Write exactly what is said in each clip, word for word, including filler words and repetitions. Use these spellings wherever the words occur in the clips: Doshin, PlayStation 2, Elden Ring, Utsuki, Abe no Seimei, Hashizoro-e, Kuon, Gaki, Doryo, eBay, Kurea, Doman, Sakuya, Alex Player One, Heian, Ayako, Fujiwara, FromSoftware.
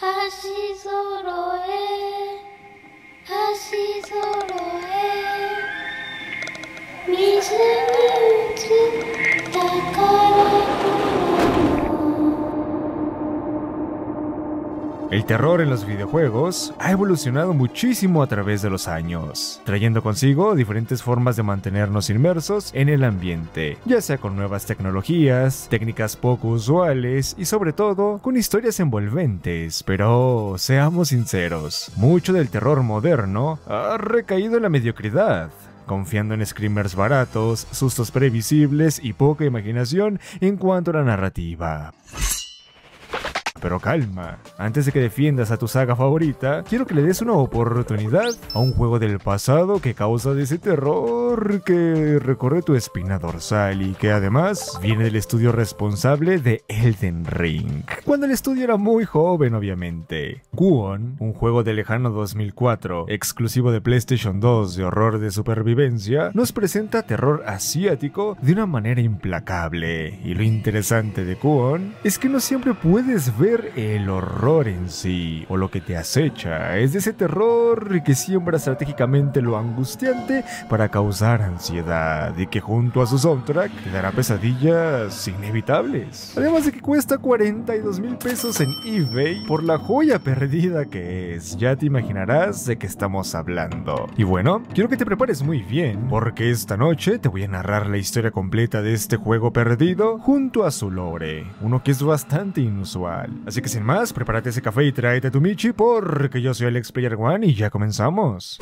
Hashizoro-e, Hashizoro-e, mizu ni utsu takarakuno. El terror en los videojuegos ha evolucionado muchísimo a través de los años, trayendo consigo diferentes formas de mantenernos inmersos en el ambiente, ya sea con nuevas tecnologías, técnicas poco usuales y sobre todo con historias envolventes. Pero seamos sinceros, mucho del terror moderno ha recaído en la mediocridad, confiando en screamers baratos, sustos previsibles y poca imaginación en cuanto a la narrativa. Pero calma, antes de que defiendas a tu saga favorita, quiero que le des una oportunidad a un juego del pasado que causa de ese terror que recorre tu espina dorsal y que además viene del estudio responsable de Elden Ring, cuando el estudio era muy joven obviamente. Kuon, un juego de lejano dos mil cuatro, exclusivo de PlayStation dos de horror de supervivencia, nos presenta terror asiático de una manera implacable. Y lo interesante de Kuon es que no siempre puedes ver el horror en sí, o lo que te acecha, es de ese terror que siembra estratégicamente lo angustiante para causar ansiedad y que junto a su soundtrack te dará pesadillas inevitables. Además de que cuesta cuarenta y dos mil pesos en eBay por la joya perdida que es, ya te imaginarás de qué estamos hablando. Y bueno, quiero que te prepares muy bien, porque esta noche te voy a narrar la historia completa de este juego perdido junto a su lore, uno que es bastante inusual. Así que sin más, prepárate ese café y tráete tu michi, porque yo soy Alex Player One y ya comenzamos.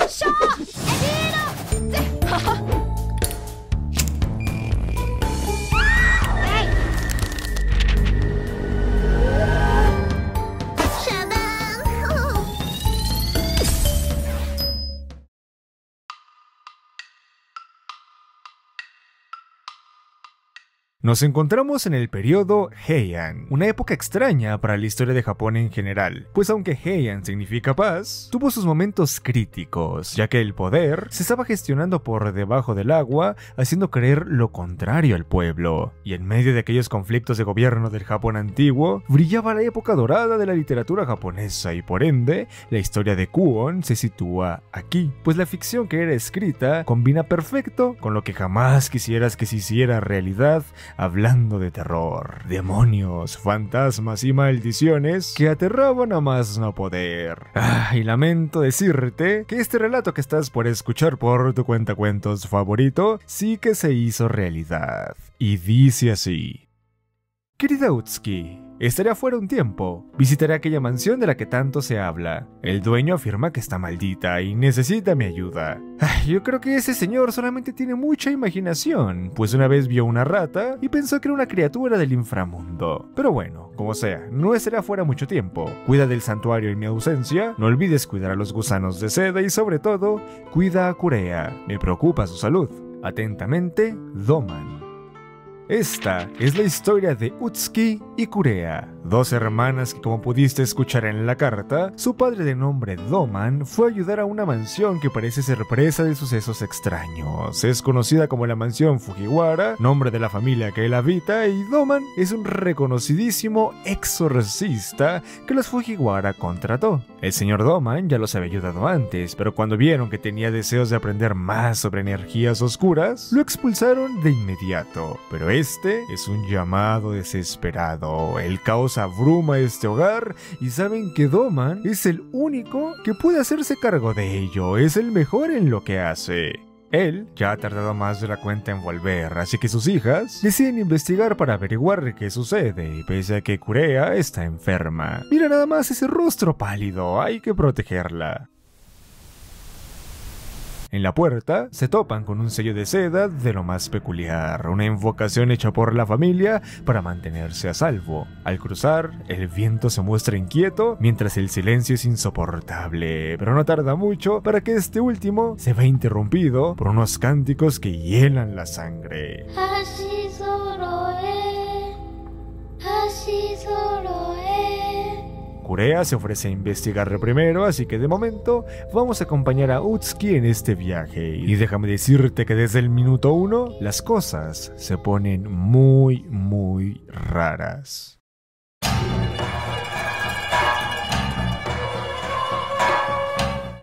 Nos encontramos en el periodo Heian, una época extraña para la historia de Japón en general, pues aunque Heian significa paz, tuvo sus momentos críticos, ya que el poder se estaba gestionando por debajo del agua, haciendo creer lo contrario al pueblo. Y en medio de aquellos conflictos de gobierno del Japón antiguo, brillaba la época dorada de la literatura japonesa y por ende, la historia de Kuon se sitúa aquí, pues la ficción que era escrita combina perfecto con lo que jamás quisieras que se hiciera realidad. Hablando de terror, demonios, fantasmas y maldiciones que aterraban a más no poder. Ah, y lamento decirte que este relato que estás por escuchar por tu cuentacuentos favorito sí que se hizo realidad. Y dice así: Querida Utsuki, estaré afuera un tiempo, visitaré aquella mansión de la que tanto se habla. El dueño afirma que está maldita y necesita mi ayuda. Ay, yo creo que ese señor solamente tiene mucha imaginación, pues una vez vio una rata y pensó que era una criatura del inframundo. Pero bueno, como sea, no estaré afuera mucho tiempo. Cuida del santuario en mi ausencia, no olvides cuidar a los gusanos de seda y sobre todo, cuida a Kurea. Me preocupa su salud. Atentamente, Doman. Esta es la historia de Utsuki y Kurea, dos hermanas que, como pudiste escuchar en la carta, su padre de nombre Doman fue a ayudar a una mansión que parece ser presa de sucesos extraños. Es conocida como la mansión Fujiwara, nombre de la familia que él habita, y Doman es un reconocidísimo exorcista que los Fujiwara contrató. El señor Doman ya los había ayudado antes, pero cuando vieron que tenía deseos de aprender más sobre energías oscuras, lo expulsaron de inmediato. Pero este es un llamado desesperado, el caos abruma este hogar y saben que Doman es el único que puede hacerse cargo de ello, es el mejor en lo que hace. Él ya ha tardado más de la cuenta en volver, así que sus hijas deciden investigar para averiguar qué sucede, pese a que Kurea está enferma. Mira nada más ese rostro pálido, hay que protegerla. En la puerta se topan con un sello de seda de lo más peculiar, una invocación hecha por la familia para mantenerse a salvo. Al cruzar, el viento se muestra inquieto mientras el silencio es insoportable, pero no tarda mucho para que este último se vea interrumpido por unos cánticos que hielan la sangre. Hashizoro-e, Hashizoro-e. Kurea se ofrece a investigar primero, así que de momento vamos a acompañar a Utsuki en este viaje. Y déjame decirte que desde el minuto uno las cosas se ponen muy, muy raras.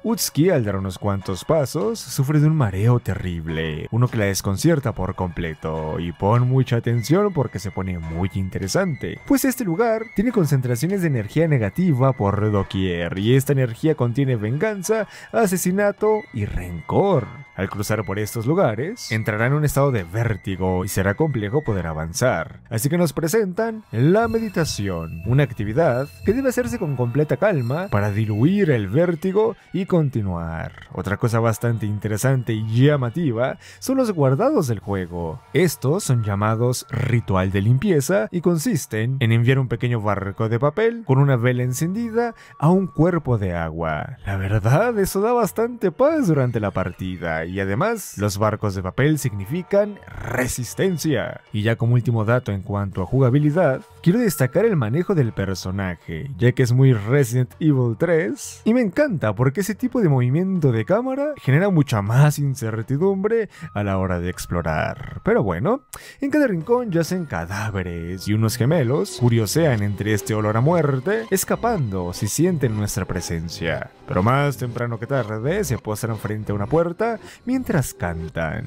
Utsuki, al dar unos cuantos pasos, sufre de un mareo terrible, uno que la desconcierta por completo, y pon mucha atención porque se pone muy interesante, pues este lugar tiene concentraciones de energía negativa por doquier, y esta energía contiene venganza, asesinato y rencor. Al cruzar por estos lugares, entrará en un estado de vértigo y será complejo poder avanzar, así que nos presentan la meditación, una actividad que debe hacerse con completa calma para diluir el vértigo y continuar. Otra cosa bastante interesante y llamativa son los guardados del juego. Estos son llamados ritual de limpieza y consisten en enviar un pequeño barco de papel con una vela encendida a un cuerpo de agua. La verdad, eso da bastante paz durante la partida, y además los barcos de papel significan resistencia. Y ya como último dato en cuanto a jugabilidad, quiero destacar el manejo del personaje, ya que es muy Resident Evil tres y me encanta porque ese tipo de movimiento de cámara genera mucha más incertidumbre a la hora de explorar. Pero bueno, en cada rincón yacen cadáveres y unos gemelos curiosean entre este olor a muerte, escapando si sienten nuestra presencia, pero más temprano que tarde se postran frente a una puerta mientras cantan.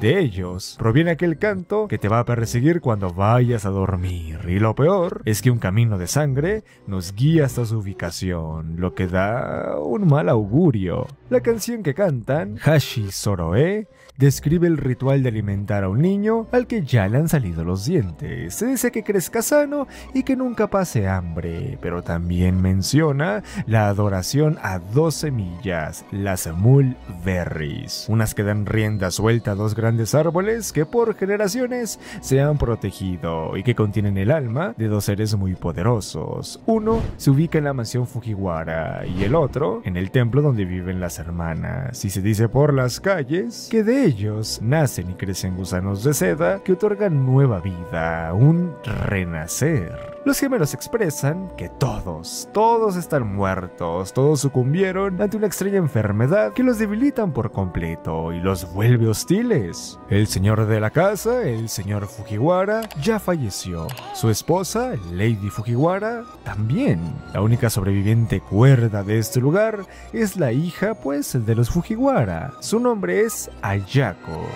De ellos proviene aquel canto que te va a perseguir cuando vayas a dormir, y lo peor es que un camino de sangre nos guía hasta su ubicación, lo que da un mal augurio. La canción que cantan, Hashizoro-e, describe el ritual de alimentar a un niño al que ya le han salido los dientes. Se desea que crezca sano y que nunca pase hambre, pero también menciona la adoración a dos semillas, las mulberries, unas que dan rienda suelta a dos grandes árboles que por generaciones se han protegido y que contienen el alma de dos seres muy poderosos. Uno se ubica en la mansión Fujiwara y el otro en el templo donde viven las hermanas, y se dice por las calles que de ellos nacen y crecen gusanos de seda que otorgan nueva vida, un renacer. Los gemelos expresan que todos, todos están muertos, todos sucumbieron ante una extraña enfermedad que los debilitan por completo y los vuelve hostiles. El señor de la casa, el señor Fujiwara, ya falleció. Su esposa, Lady Fujiwara, también. La única sobreviviente cuerda de este lugar es la hija, pues, de los Fujiwara. Su nombre es Ayako.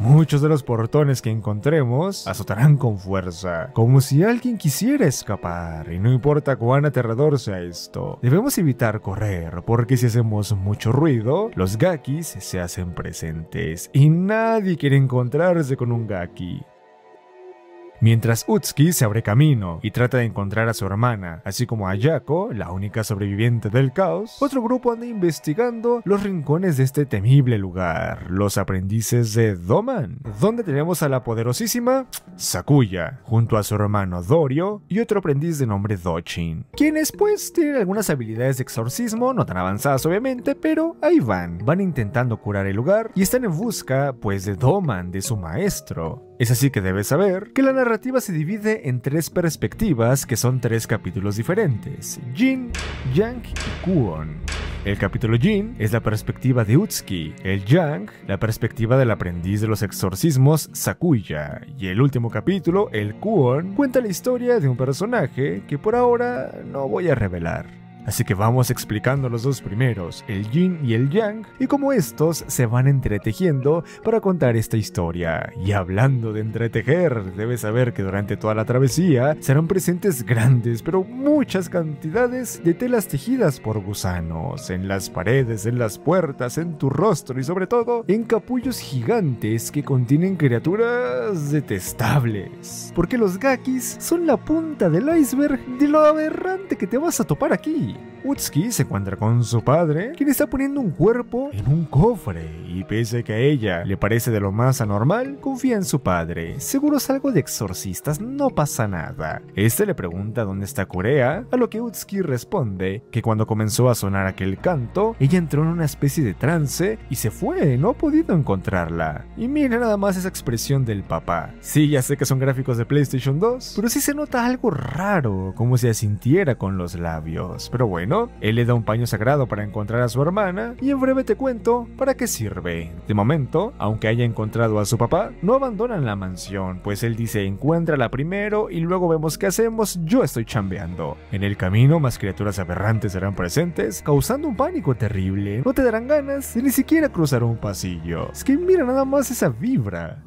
Muchos de los portones que encontremos azotarán con fuerza, como si alguien quisiera escapar, y no importa cuán aterrador sea esto. Debemos evitar correr, porque si hacemos mucho ruido, los Gakis se hacen presentes, y nadie quiere encontrarse con un Gaki. Mientras Utsuki se abre camino y trata de encontrar a su hermana, así como a Ayako, la única sobreviviente del caos, otro grupo anda investigando los rincones de este temible lugar, los aprendices de Doman, donde tenemos a la poderosísima Sakuya, junto a su hermano Doryo y otro aprendiz de nombre Doshin, quienes pues tienen algunas habilidades de exorcismo, no tan avanzadas obviamente, pero ahí van, van intentando curar el lugar y están en busca pues de Doman, de su maestro. Es así que debes saber que la narrativa se divide en tres perspectivas que son tres capítulos diferentes: Yin, Yang y Kuon. El capítulo Yin es la perspectiva de Utsuki, el Yang la perspectiva del aprendiz de los exorcismos Sakuya, y el último capítulo, el Kuon, cuenta la historia de un personaje que por ahora no voy a revelar. Así que vamos explicando los dos primeros, el Yin y el Yang, y cómo estos se van entretejiendo para contar esta historia. Y hablando de entretejer, debes saber que durante toda la travesía serán presentes grandes, pero muchas cantidades de telas tejidas por gusanos, en las paredes, en las puertas, en tu rostro y sobre todo en capullos gigantes que contienen criaturas detestables. Porque los Gakis son la punta del iceberg de lo aberrante que te vas a topar aquí. Utsuki se encuentra con su padre, quien está poniendo un cuerpo en un cofre, y pese a que a ella le parece de lo más anormal, confía en su padre. Seguro es algo de exorcistas, no pasa nada. Este le pregunta dónde está Kurea, a lo que Utsuki responde que cuando comenzó a sonar aquel canto, ella entró en una especie de trance y se fue, no ha podido encontrarla. Y mira nada más esa expresión del papá. Sí, ya sé que son gráficos de PlayStation dos, pero sí se nota algo raro, como si asintiera con los labios. Pero bueno, ¿no? Él le da un paño sagrado para encontrar a su hermana y en breve te cuento para qué sirve. De momento, aunque haya encontrado a su papá, no abandonan la mansión, pues él dice: encuéntrala primero y luego vemos qué hacemos, yo estoy chambeando. En el camino, más criaturas aberrantes serán presentes, causando un pánico terrible. No te darán ganas de ni siquiera cruzar un pasillo. Es que mira nada más esa vibra.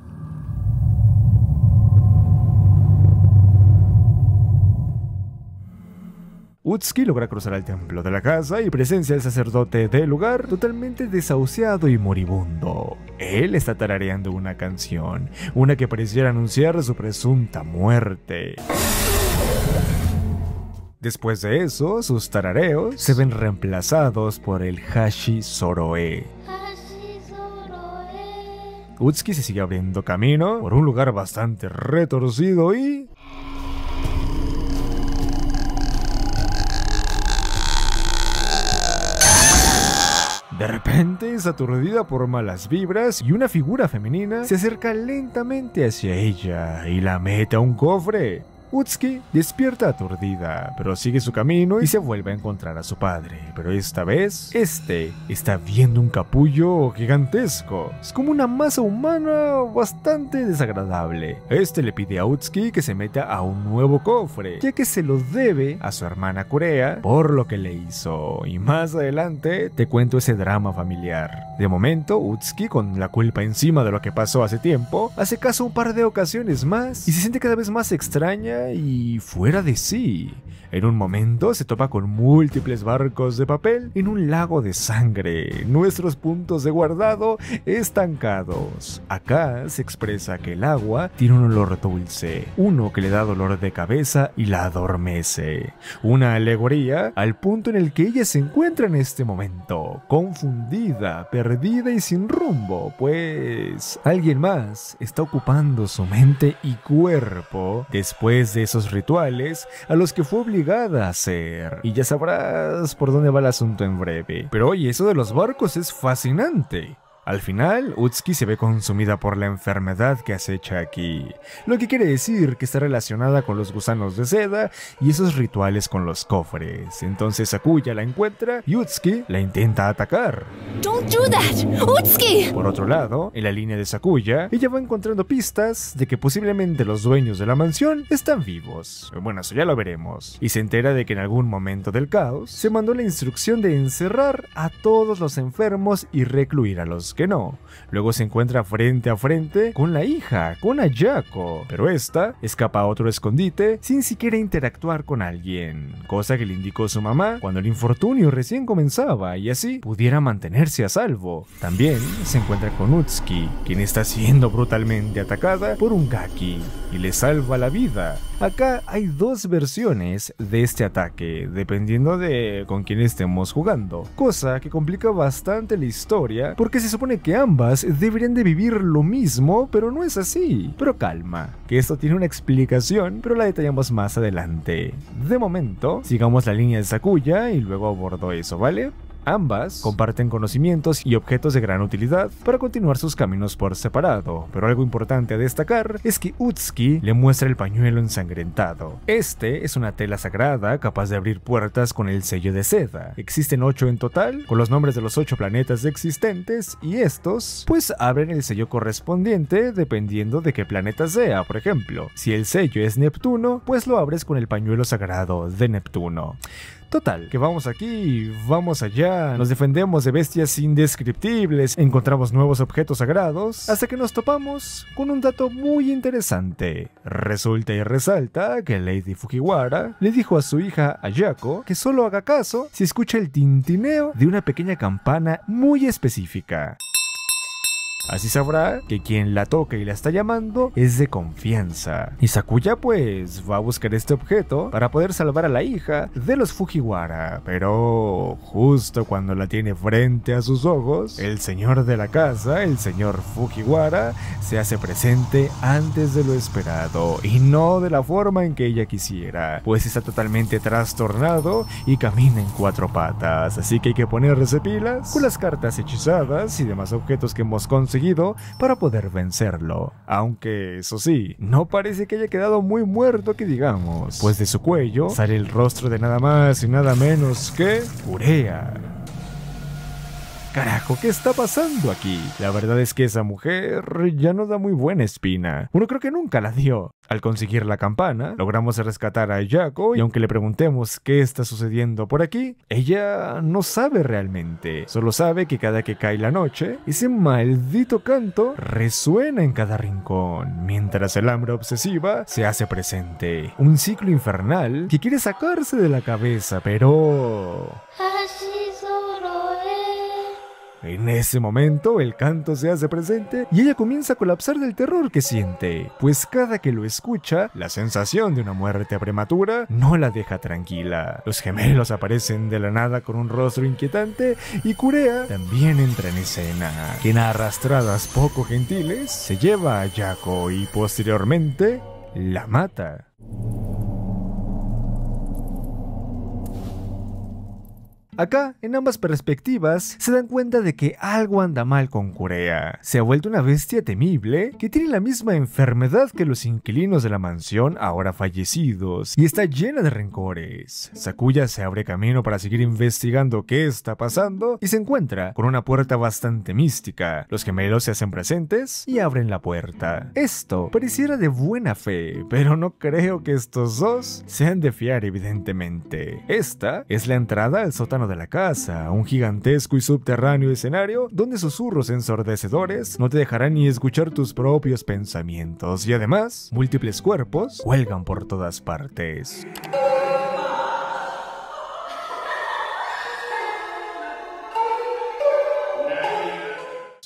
Utsuki logra cruzar al templo de la casa y presencia al sacerdote del lugar totalmente desahuciado y moribundo. Él está tarareando una canción, una que pareciera anunciar su presunta muerte. Después de eso, sus tarareos se ven reemplazados por el Hashizoro-e. Utsuki se sigue abriendo camino por un lugar bastante retorcido y... de repente es aturdida por malas vibras y una figura femenina se acerca lentamente hacia ella y la mete a un cofre. Utsuki despierta aturdida, pero sigue su camino y se vuelve a encontrar a su padre, pero esta vez, este está viendo un capullo gigantesco. Es como una masa humana bastante desagradable. Este le pide a Utsuki que se meta a un nuevo cofre, ya que se lo debe a su hermana Kurea por lo que le hizo, y más adelante te cuento ese drama familiar. De momento, Utsuki, con la culpa encima de lo que pasó hace tiempo, hace caso un par de ocasiones más y se siente cada vez más extraña y fuera de sí. En un momento se topa con múltiples barcos de papel en un lago de sangre, nuestros puntos de guardado estancados. Acá se expresa que el agua tiene un olor dulce, uno que le da dolor de cabeza y la adormece. Una alegoría al punto en el que ella se encuentra en este momento, confundida, perdida y sin rumbo, pues alguien más está ocupando su mente y cuerpo después de esos rituales a los que fue obligada a hacer, y ya sabrás por dónde va el asunto en breve. Pero oye, eso de los barcos es fascinante. Al final, Utsuki se ve consumida por la enfermedad que acecha aquí, lo que quiere decir que está relacionada con los gusanos de seda y esos rituales con los cofres. Entonces Sakuya la encuentra y Utsuki la intenta atacar. Don't do that, Utsuki. Por otro lado, en la línea de Sakuya, ella va encontrando pistas de que posiblemente los dueños de la mansión están vivos. Bueno, eso ya lo veremos. Y se entera de que en algún momento del caos se mandó la instrucción de encerrar a todos los enfermos y recluir a los que no. Luego se encuentra frente a frente con la hija, con Ayako, pero esta escapa a otro escondite sin siquiera interactuar con alguien, cosa que le indicó su mamá cuando el infortunio recién comenzaba y así pudiera mantenerse a salvo. También se encuentra con Utsuki, quien está siendo brutalmente atacada por un Gaki y le salva la vida. Acá hay dos versiones de este ataque, dependiendo de con quién estemos jugando, cosa que complica bastante la historia porque se supone que ambas deberían de vivir lo mismo, pero no es así. Pero calma, que esto tiene una explicación, pero la detallamos más adelante. De momento, sigamos la línea de Sakuya y luego abordo eso, ¿vale? Ambas comparten conocimientos y objetos de gran utilidad para continuar sus caminos por separado, pero algo importante a destacar es que Utsuki le muestra el pañuelo ensangrentado. Este es una tela sagrada capaz de abrir puertas con el sello de seda. Existen ocho en total, con los nombres de los ocho planetas existentes, y estos pues abren el sello correspondiente dependiendo de qué planeta sea. Por ejemplo, si el sello es Neptuno, pues lo abres con el pañuelo sagrado de Neptuno. Total, que vamos aquí, vamos allá, nos defendemos de bestias indescriptibles, encontramos nuevos objetos sagrados, hasta que nos topamos con un dato muy interesante. Resulta y resalta que Lady Fujiwara le dijo a su hija Ayako que solo haga caso si escucha el tintineo de una pequeña campana muy específica. Así sabrá que quien la toca y la está llamando es de confianza. Y Sakuya pues va a buscar este objeto para poder salvar a la hija de los Fujiwara. Pero justo cuando la tiene frente a sus ojos, el señor de la casa, el señor Fujiwara, se hace presente antes de lo esperado y no de la forma en que ella quisiera, pues está totalmente trastornado y camina en cuatro patas. Así que hay que ponerse pilas con las cartas hechizadas y demás objetos que hemos conseguido conseguido para poder vencerlo, aunque eso sí, no parece que haya quedado muy muerto que digamos, pues de su cuello sale el rostro de nada más y nada menos que Kurea. Carajo, ¿qué está pasando aquí? La verdad es que esa mujer ya nos da muy buena espina. Uno creo que nunca la dio. Al conseguir la campana, logramos rescatar a Ayako y aunque le preguntemos qué está sucediendo por aquí, ella no sabe realmente. Solo sabe que cada que cae la noche, ese maldito canto resuena en cada rincón, mientras el hambre obsesiva se hace presente. Un ciclo infernal que quiere sacarse de la cabeza, pero... En ese momento, el canto se hace presente y ella comienza a colapsar del terror que siente, pues cada que lo escucha, la sensación de una muerte prematura no la deja tranquila. Los gemelos aparecen de la nada con un rostro inquietante y Kurea también entra en escena, quien a arrastradas poco gentiles se lleva a Yako y posteriormente la mata. Acá, en ambas perspectivas, se dan cuenta de que algo anda mal con Kurea. Se ha vuelto una bestia temible que tiene la misma enfermedad que los inquilinos de la mansión ahora fallecidos y está llena de rencores. Sakuya se abre camino para seguir investigando qué está pasando y se encuentra con una puerta bastante mística. Los gemelos se hacen presentes y abren la puerta. Esto pareciera de buena fe, pero no creo que estos dos sean de fiar evidentemente. Esta es la entrada al sótano de la casa, un gigantesco y subterráneo escenario donde susurros ensordecedores no te dejarán ni escuchar tus propios pensamientos y además múltiples cuerpos cuelgan por todas partes.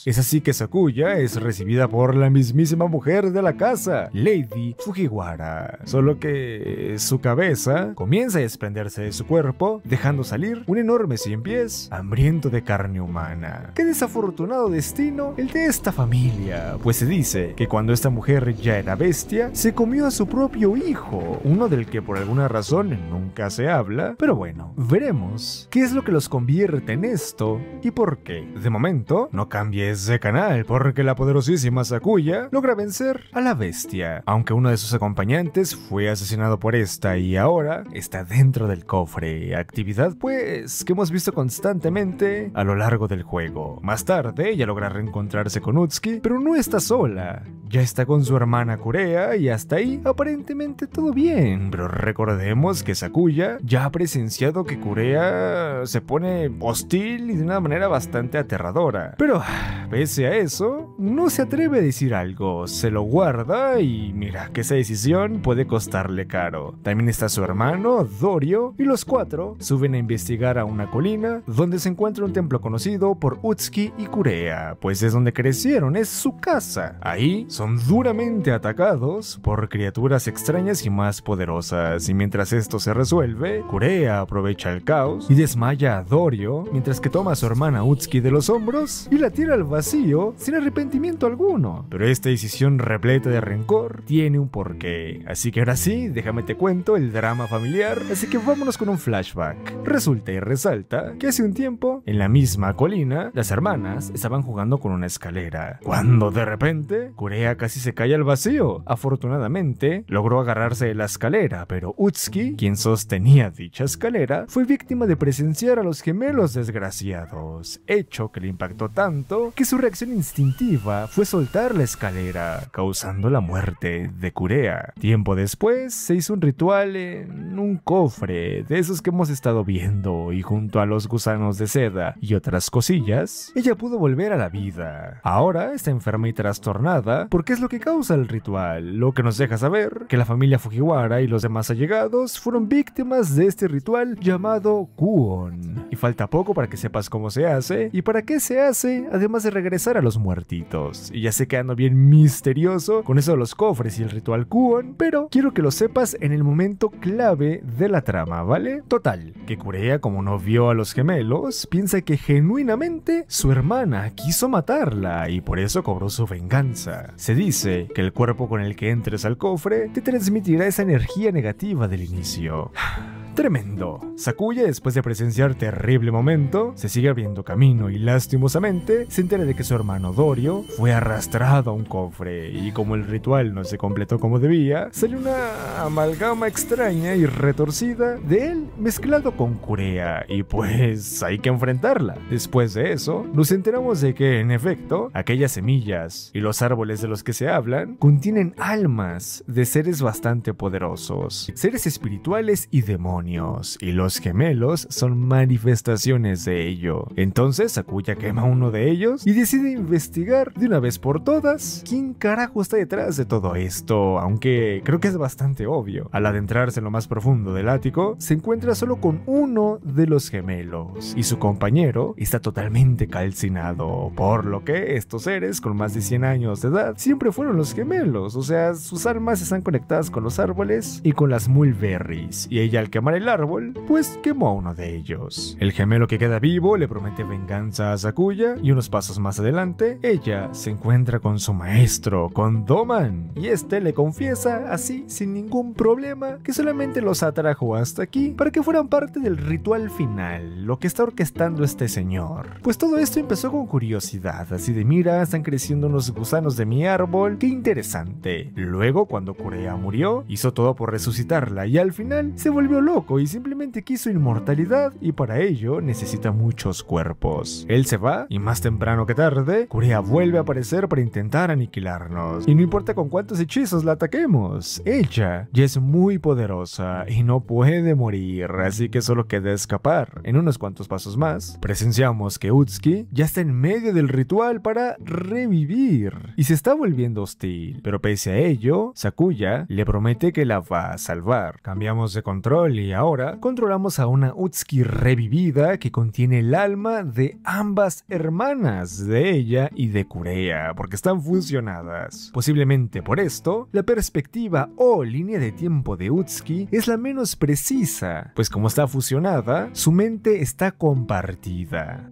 Es así que Sakuya es recibida por la mismísima mujer de la casa, Lady Fujiwara, solo que su cabeza comienza a desprenderse de su cuerpo, dejando salir un enorme cien pies hambriento de carne humana. ¡Qué desafortunado destino el de esta familia! Pues se dice que cuando esta mujer ya era bestia, se comió a su propio hijo, uno del que por alguna razón nunca se habla, pero bueno, veremos qué es lo que los convierte en esto y por qué. De momento, no cambia de canal porque la poderosísima Sakuya logra vencer a la bestia, aunque uno de sus acompañantes fue asesinado por esta y ahora está dentro del cofre, actividad pues que hemos visto constantemente a lo largo del juego. Más tarde ella logra reencontrarse con Utsuki, pero no está sola, ya está con su hermana Kurea y hasta ahí aparentemente todo bien, pero recordemos que Sakuya ya ha presenciado que Kurea se pone hostil y de una manera bastante aterradora, pero pese a eso, no se atreve a decir algo, se lo guarda y mira que esa decisión puede costarle caro. También está su hermano, Doryo, y los cuatro suben a investigar a una colina donde se encuentra un templo conocido por Utsuki y Kurea, pues es donde crecieron, es su casa. Ahí son duramente atacados por criaturas extrañas y más poderosas, y mientras esto se resuelve, Kurea aprovecha el caos y desmaya a Doryo, mientras que toma a su hermana Utsuki de los hombros y la tira al vacío sin arrepentimiento alguno, pero esta decisión repleta de rencor tiene un porqué, así que ahora sí, déjame te cuento el drama familiar, así que vámonos con un flashback. Resulta y resalta que hace un tiempo, en la misma colina, las hermanas estaban jugando con una escalera, cuando de repente, Kurea casi se cae al vacío. Afortunadamente, logró agarrarse de la escalera, pero Utsuki, quien sostenía dicha escalera, fue víctima de presenciar a los gemelos desgraciados, hecho que le impactó tanto que su reacción instintiva fue soltar la escalera, causando la muerte de Kurea. Tiempo después, se hizo un ritual en un cofre, de esos que hemos estado viendo, y junto a los gusanos de seda y otras cosillas, ella pudo volver a la vida. Ahora está enferma y trastornada, porque es lo que causa el ritual, lo que nos deja saber que la familia Fujiwara y los demás allegados fueron víctimas de este ritual llamado Kuon. Y falta poco para que sepas cómo se hace y para qué se hace, además de regresar a los muertitos. Y ya sé que ando bien misterioso con eso de los cofres y el ritual Kuon, pero quiero que lo sepas en el momento clave de la trama, ¿vale? Total, que Kurea, como no vio a los gemelos, piensa que genuinamente su hermana quiso matarla y por eso cobró su venganza. Se dice que el cuerpo con el que entres al cofre te transmitirá esa energía negativa del inicio. tremendo. Sakuya, después de presenciar terrible momento, se sigue abriendo camino y lastimosamente se entera de que su hermano Doryo fue arrastrado a un cofre y como el ritual no se completó como debía, sale una amalgama extraña y retorcida de él mezclado con Kurea y pues hay que enfrentarla. Después de eso, nos enteramos de que en efecto, aquellas semillas y los árboles de los que se hablan contienen almas de seres bastante poderosos, seres espirituales y demonios, y los gemelos son manifestaciones de ello. Entonces Sakuya quema uno de ellos y decide investigar de una vez por todas quién carajo está detrás de todo esto, aunque creo que es bastante obvio. Al adentrarse en lo más profundo del ático, se encuentra solo con uno de los gemelos y su compañero está totalmente calcinado, por lo que estos seres con más de cien años de edad siempre fueron los gemelos, o sea, sus almas están conectadas con los árboles y con las mulberries, y ella al quemar el árbol, pues quemó a uno de ellos. El gemelo que queda vivo le promete venganza a Sakuya y unos pasos más adelante, ella se encuentra con su maestro, con Doman, y este le confiesa así sin ningún problema que solamente los atrajo hasta aquí para que fueran parte del ritual final, lo que está orquestando este señor. Pues todo esto empezó con curiosidad, así de mira, están creciendo unos gusanos de mi árbol, qué interesante. Luego cuando Kurea murió, hizo todo por resucitarla y al final se volvió loco y simplemente quiso inmortalidad y para ello necesita muchos cuerpos. Él se va y más temprano que tarde, Kurea vuelve a aparecer para intentar aniquilarnos y no importa con cuántos hechizos la ataquemos, ella ya es muy poderosa y no puede morir. Así que solo queda escapar. En unos cuantos pasos más, presenciamos que Utsuki ya está en medio del ritual para revivir y se está volviendo hostil, pero pese a ello, Sakuya le promete que la va a salvar. Cambiamos de control y ahora controlamos a una Utsuki revivida que contiene el alma de ambas hermanas, de ella y de Kurea, porque están fusionadas. Posiblemente por esto, la perspectiva o línea de tiempo de Utsuki es la menos precisa, pues como está fusionada, su mente está compartida.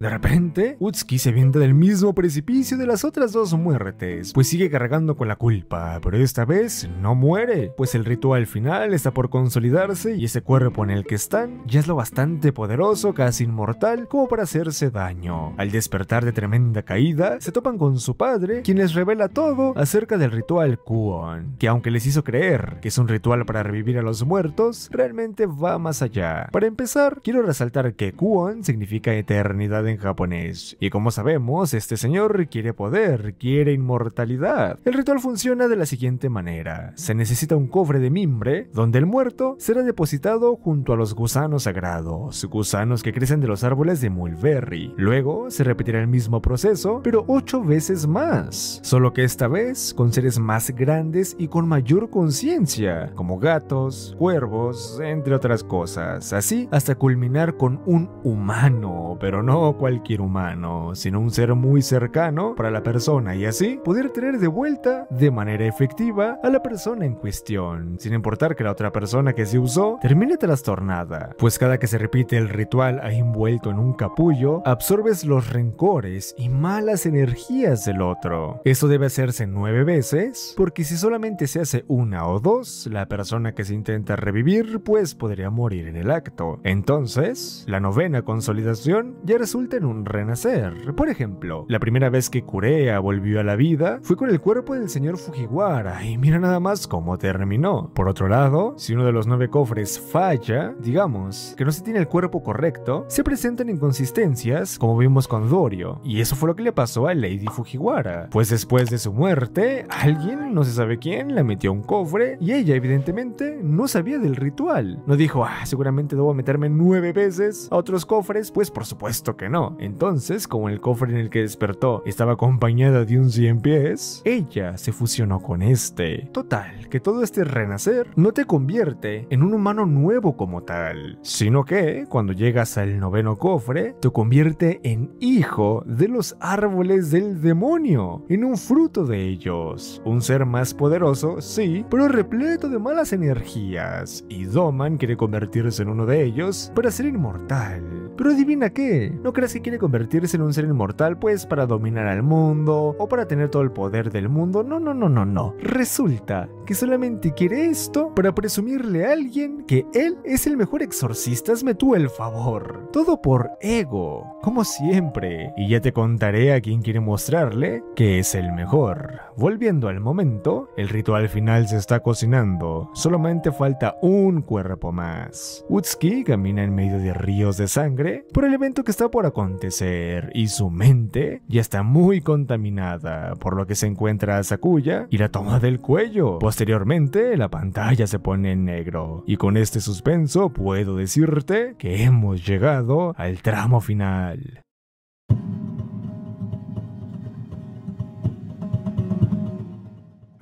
De repente, Utsuki se avienta del mismo precipicio de las otras dos muertes, pues sigue cargando con la culpa, pero esta vez no muere, pues el ritual final está por consolidarse y ese cuerpo en el que están ya es lo bastante poderoso, casi inmortal, como para hacerse daño. Al despertar de tremenda caída, se topan con su padre, quien les revela todo acerca del ritual Kuon, que aunque les hizo creer que es un ritual para revivir a los muertos, realmente va más allá. Para empezar, quiero resaltar que Kuon significa eternidad en japonés, y como sabemos, este señor quiere poder, quiere inmortalidad. El ritual funciona de la siguiente manera: se necesita un cofre de mimbre, donde el muerto será depositado junto a los gusanos sagrados, gusanos que crecen de los árboles de mulberry. Luego se repetirá el mismo proceso, pero ocho veces más, solo que esta vez con seres más grandes y con mayor conciencia, como gatos, cuervos, entre otras cosas, así hasta culminar con un humano, pero no cualquier humano, sino un ser muy cercano para la persona y así poder tener de vuelta de manera efectiva a la persona en cuestión, sin importar que la otra persona que se usó termine trastornada, pues cada que se repite el ritual ahí envuelto en un capullo, absorbes los rencores y malas energías del otro. Esto debe hacerse nueve veces, porque si solamente se hace una o dos, la persona que se intenta revivir pues podría morir en el acto. Entonces, la novena consolidación ya resulta en un renacer. Por ejemplo, la primera vez que Kurea volvió a la vida fue con el cuerpo del señor Fujiwara y mira nada más cómo terminó. Por otro lado, si uno de los nueve cofres falla, digamos, que no se tiene el cuerpo correcto, se presentan inconsistencias como vimos con Doryo, y eso fue lo que le pasó a Lady Fujiwara, pues después de su muerte, alguien, no se sabe quién, la metió a un cofre y ella evidentemente no sabía del ritual. No dijo, ah, seguramente debo meterme nueve veces a otros cofres, pues por supuesto que no. Entonces, como el cofre en el que despertó estaba acompañada de un cien pies, ella se fusionó con este. Total, que todo este renacer no te convierte en un humano nuevo como tal, sino que cuando llegas al noveno cofre, te convierte en hijo de los árboles del demonio, en un fruto de ellos, un ser más poderoso, sí, pero repleto de malas energías, y Doman quiere convertirse en uno de ellos para ser inmortal. Pero adivina qué, ¿no crees que quiere convertirse en un ser inmortal pues para dominar al mundo o para tener todo el poder del mundo? No, no, no, no, no. Resulta que solamente quiere esto para presumirle a alguien que él es el mejor exorcista. Hazme tú el favor. Todo por ego, como siempre. Y ya te contaré a quien quiere mostrarle que es el mejor. Volviendo al momento, el ritual final se está cocinando. Solamente falta un cuerpo más. Utsuki camina en medio de ríos de sangre por el evento que está por acontecer y su mente ya está muy contaminada, por lo que se encuentra a Sakuya y la toma del cuello. Posteriormente, la pantalla se pone en negro y con este suspenso puedo decirte que hemos llegado al tramo final.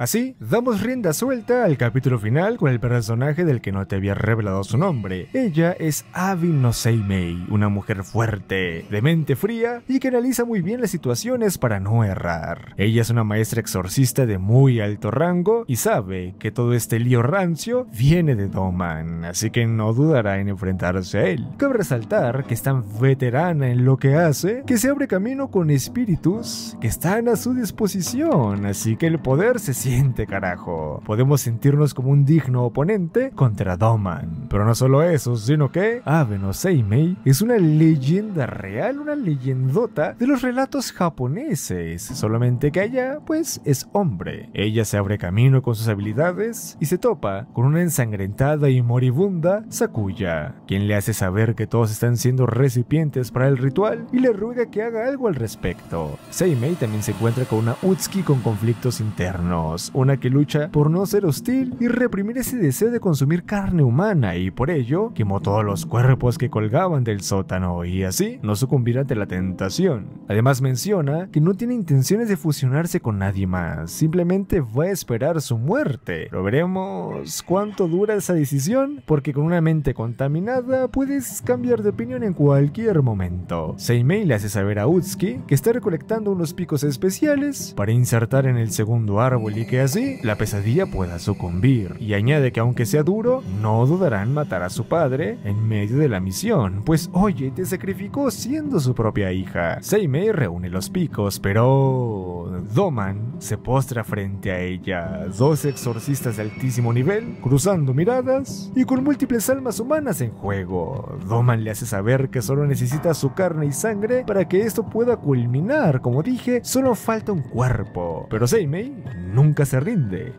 Así, damos rienda suelta al capítulo final con el personaje del que no te había revelado su nombre. Ella es Abe no Seimei, una mujer fuerte, de mente fría y que analiza muy bien las situaciones para no errar. Ella es una maestra exorcista de muy alto rango y sabe que todo este lío rancio viene de Doman, así que no dudará en enfrentarse a él. Cabe resaltar que es tan veterana en lo que hace que se abre camino con espíritus que están a su disposición, así que el poder se siente Siente carajo, podemos sentirnos como un digno oponente contra Doman. Pero no solo eso, sino que Abe no Seimei es una leyenda real, una leyendota de los relatos japoneses, solamente que allá pues es hombre. Ella se abre camino con sus habilidades y se topa con una ensangrentada y moribunda Sakuya, quien le hace saber que todos están siendo recipientes para el ritual y le ruega que haga algo al respecto. Seimei también se encuentra con una Utsuki con conflictos internos, una que lucha por no ser hostil y reprimir ese deseo de consumir carne humana, y por ello quemó todos los cuerpos que colgaban del sótano y así no sucumbir ante la tentación. Además menciona que no tiene intenciones de fusionarse con nadie más, simplemente va a esperar su muerte. Pero veremos cuánto dura esa decisión, porque con una mente contaminada puedes cambiar de opinión en cualquier momento. Seimei le hace saber a Utsuki que está recolectando unos picos especiales para insertar en el segundo árbol y que así la pesadilla pueda sucumbir, y añade que aunque sea duro, no dudarán en matar a su padre en medio de la misión, pues oye, te sacrificó siendo su propia hija. Seimei reúne los picos, pero Doman se postra frente a ella, dos exorcistas de altísimo nivel, cruzando miradas y con múltiples almas humanas en juego. Doman le hace saber que solo necesita su carne y sangre para que esto pueda culminar, como dije, solo falta un cuerpo, pero Seimei nunca Nunca se rinde.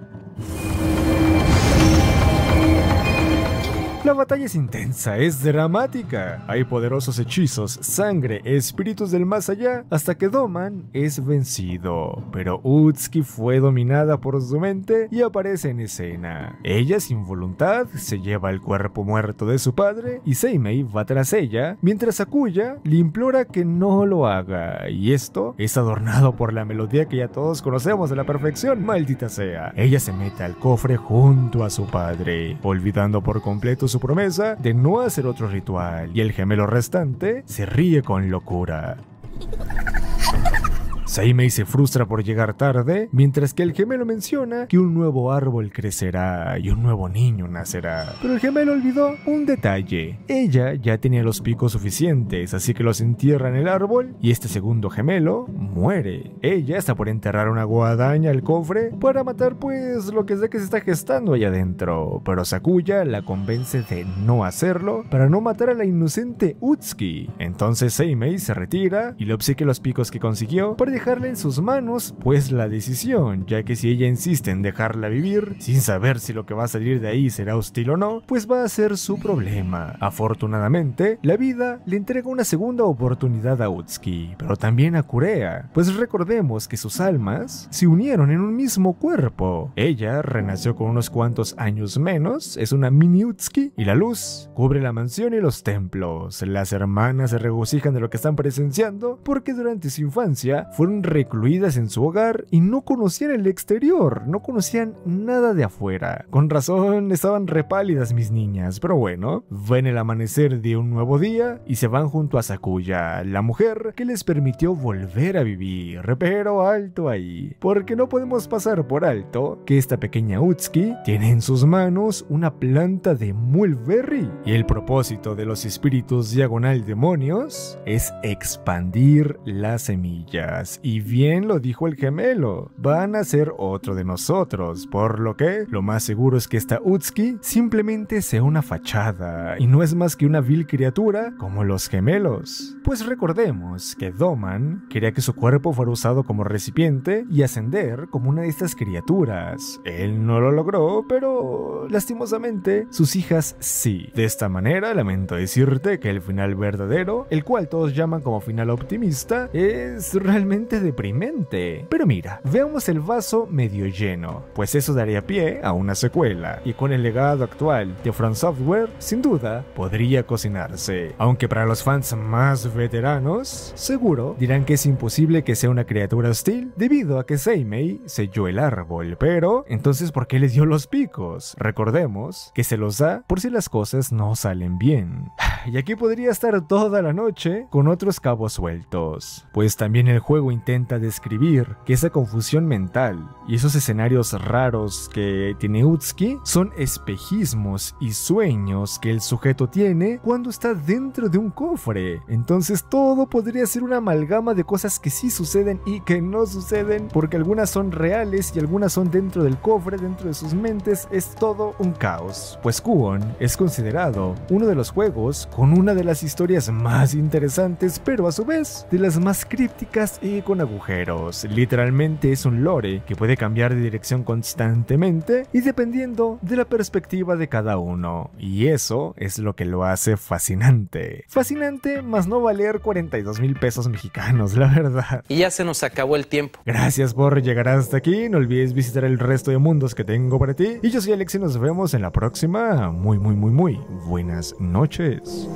La batalla es intensa, es dramática, hay poderosos hechizos, sangre, espíritus del más allá, hasta que Doman es vencido. Pero Utsuki fue dominada por su mente y aparece en escena. Ella sin voluntad se lleva el cuerpo muerto de su padre y Seimei va tras ella, mientras Sakuya le implora que no lo haga, y esto es adornado por la melodía que ya todos conocemos a la perfección, maldita sea. Ella se mete al cofre junto a su padre, olvidando por completo su promesa de no hacer otro ritual, y el gemelo restante se ríe con locura. Seimei se frustra por llegar tarde, mientras que el gemelo menciona que un nuevo árbol crecerá y un nuevo niño nacerá. Pero el gemelo olvidó un detalle: ella ya tenía los picos suficientes, así que los entierra en el árbol y este segundo gemelo muere. Ella está por enterrar una guadaña al cofre para matar pues lo que sea que se está gestando allá adentro, pero Sakuya la convence de no hacerlo para no matar a la inocente Utsuki. Entonces Seimei se retira y le obsequia los picos que consiguió para dejarle en sus manos pues la decisión, ya que si ella insiste en dejarla vivir sin saber si lo que va a salir de ahí será hostil o no, pues va a ser su problema. Afortunadamente, la vida le entrega una segunda oportunidad a Utsuki, pero también a Kurea, pues recordemos que sus almas se unieron en un mismo cuerpo. Ella renació con unos cuantos años menos, es una mini Utsuki, y la luz cubre la mansión y los templos. Las hermanas se regocijan de lo que están presenciando porque durante su infancia fueron son recluidas en su hogar y no conocían el exterior, no conocían nada de afuera. Con razón estaban repálidas mis niñas, pero bueno, ven el amanecer de un nuevo día y se van junto a Sakuya, la mujer que les permitió volver a vivir, pero alto ahí, porque no podemos pasar por alto que esta pequeña Utsuki tiene en sus manos una planta de mulberry y el propósito de los espíritus diagonal demonios es expandir las semillas, y bien lo dijo el gemelo, van a ser otro de nosotros, por lo que lo más seguro es que esta Utsuki simplemente sea una fachada y no es más que una vil criatura como los gemelos, pues recordemos que Doman quería que su cuerpo fuera usado como recipiente y ascender como una de estas criaturas. Él no lo logró, pero lastimosamente sus hijas sí. De esta manera lamento decirte que el final verdadero, el cual todos llaman como final optimista, es realmente deprimente. Pero mira, veamos el vaso medio lleno, pues eso daría pie a una secuela, y con el legado actual de FromSoftware, sin duda, podría cocinarse. Aunque para los fans más veteranos, seguro dirán que es imposible que sea una criatura hostil debido a que Seimei selló el árbol, pero entonces ¿por qué les dio los picos? Recordemos que se los da por si las cosas no salen bien. Y aquí podría estar toda la noche con otros cabos sueltos, pues también el juego intenta describir que esa confusión mental y esos escenarios raros que tiene Utsuki son espejismos y sueños que el sujeto tiene cuando está dentro de un cofre, entonces todo podría ser una amalgama de cosas que sí suceden y que no suceden, porque algunas son reales y algunas son dentro del cofre, dentro de sus mentes. Es todo un caos, pues Kuon es considerado uno de los juegos con una de las historias más interesantes, pero a su vez de las más crípticas y con agujeros. Literalmente es un lore que puede cambiar de dirección constantemente y dependiendo de la perspectiva de cada uno, y eso es lo que lo hace fascinante. Fascinante más no valer cuarenta y dos mil pesos mexicanos, la verdad. Y ya se nos acabó el tiempo. Gracias por llegar hasta aquí, no olvides visitar el resto de mundos que tengo para ti, y yo soy Alex y nos vemos en la próxima. Muy muy muy muy buenas noches.